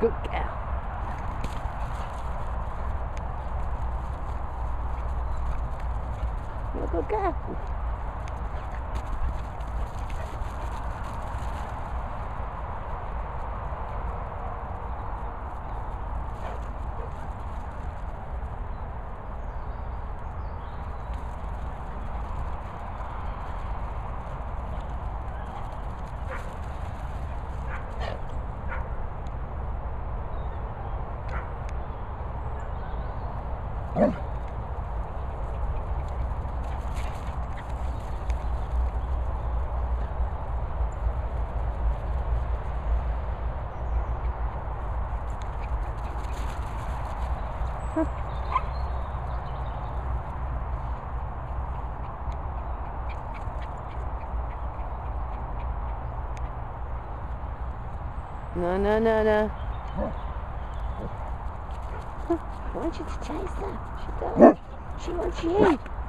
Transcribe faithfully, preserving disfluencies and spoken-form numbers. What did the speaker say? Good girl. You're a good girl. No, no, no, no. Huh. I want you to chase her. She does. She wants you.